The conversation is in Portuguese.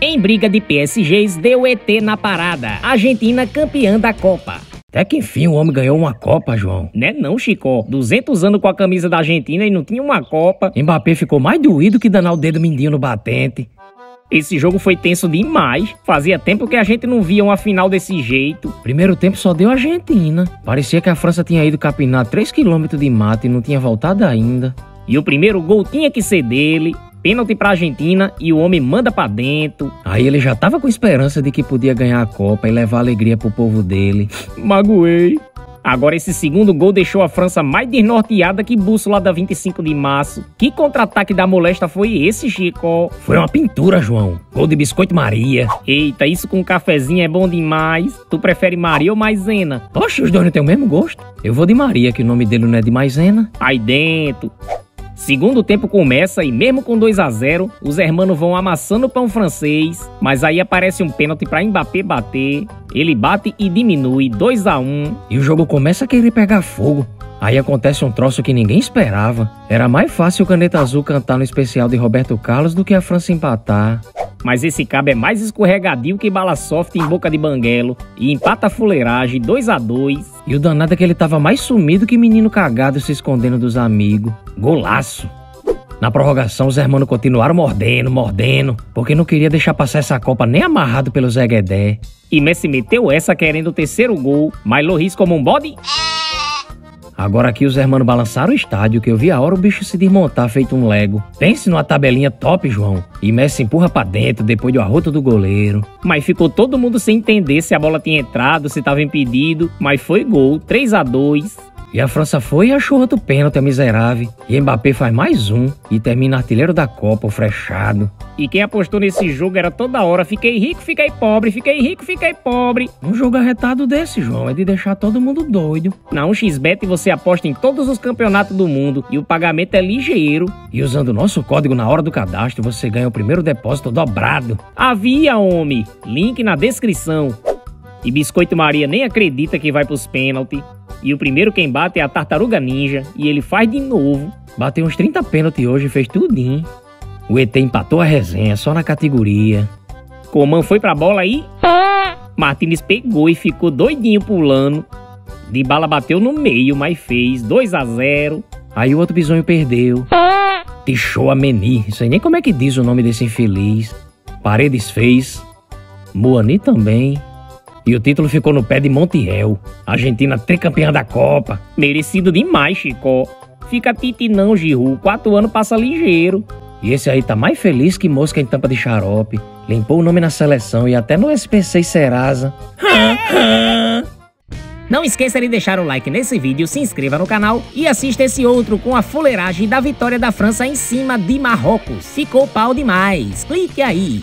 Em briga de PSGs, deu ET na parada. Argentina campeã da Copa. Até que enfim o homem ganhou uma Copa, João. Né não, Chicó? 200 anos com a camisa da Argentina e não tinha uma Copa. Mbappé ficou mais doído que danar o dedo mindinho no batente. Esse jogo foi tenso demais. Fazia tempo que a gente não via uma final desse jeito. Primeiro tempo só deu a Argentina. Parecia que a França tinha ido capinar 3 km de mata e não tinha voltado ainda. E o primeiro gol tinha que ser dele. Pênalti pra Argentina e o homem manda pra dentro. Aí ele já tava com esperança de que podia ganhar a Copa e levar alegria pro povo dele. Magoei. Agora esse segundo gol deixou a França mais desnorteada que bússola da 25 de março. Que contra-ataque da molesta foi esse, Chico? Foi uma pintura, João. Gol de biscoito Maria. Eita, isso com um cafezinho é bom demais. Tu prefere Maria ou Maisena? Poxa, os dois não têm o mesmo gosto. Eu vou de Maria, que o nome dele não é de Maisena. Aí dentro. Segundo tempo começa e mesmo com 2x0, os hermanos vão amassando o pão francês, mas aí aparece um pênalti pra Mbappé bater. Ele bate e diminui, 2x1. E o jogo começa a querer pegar fogo. Aí acontece um troço que ninguém esperava. Era mais fácil o Caneta Azul cantar no especial de Roberto Carlos do que a França empatar. Mas esse cabo é mais escorregadio que bala soft em boca de banguelo. E empata a fuleiragem, 2x2. E o danado é que ele tava mais sumido que menino cagado se escondendo dos amigos. Golaço! Na prorrogação, os hermanos continuaram mordendo, porque não queria deixar passar essa Copa nem amarrado pelo Zé Guedé. E Messi meteu essa querendo o terceiro gol, mas Loris como um bode. Agora aqui os hermanos balançaram o estádio, que eu vi a hora o bicho se desmontar feito um Lego. Pense numa tabelinha top, João. E Messi empurra pra dentro depois do arroto do goleiro. Mas ficou todo mundo sem entender se a bola tinha entrado, se tava impedido. Mas foi gol, 3x2. E a França foi e achou outro pênalti, a miserável. E Mbappé faz mais um e termina artilheiro da Copa, o frechado. E quem apostou nesse jogo era toda hora: fiquei rico, fiquei pobre, fiquei rico, fiquei pobre. Um jogo arretado desse, João, é de deixar todo mundo doido. Na 1xbet você aposta em todos os campeonatos do mundo e o pagamento é ligeiro. E usando o nosso código na hora do cadastro, você ganha o primeiro depósito dobrado. Havia, homem! Link na descrição. E Biscoito Maria nem acredita que vai pros pênaltis. E o primeiro quem bate é a Tartaruga Ninja, e ele faz de novo. Bateu uns 30 pênaltis hoje e fez tudinho. O ET empatou a resenha, só na categoria. Coman foi pra bola e... Martínez pegou e ficou doidinho pulando. De bala bateu no meio, mas fez 2x0. Aí o outro bisonho perdeu. Tichou a Meni, não sei nem como é que diz o nome desse infeliz. Paredes fez. Moani também. E o título ficou no pé de Montiel. Argentina tricampeã da Copa. Merecido demais, Chicó. Fica titi não, Giroud. 4 anos passa ligeiro. E esse aí tá mais feliz que mosca em tampa de xarope. Limpou o nome na seleção e até no SPC e Serasa. Não esqueça de deixar o like nesse vídeo, se inscreva no canal e assista esse outro com a fuleiragem da vitória da França em cima de Marrocos. Ficou pau demais. Clique aí.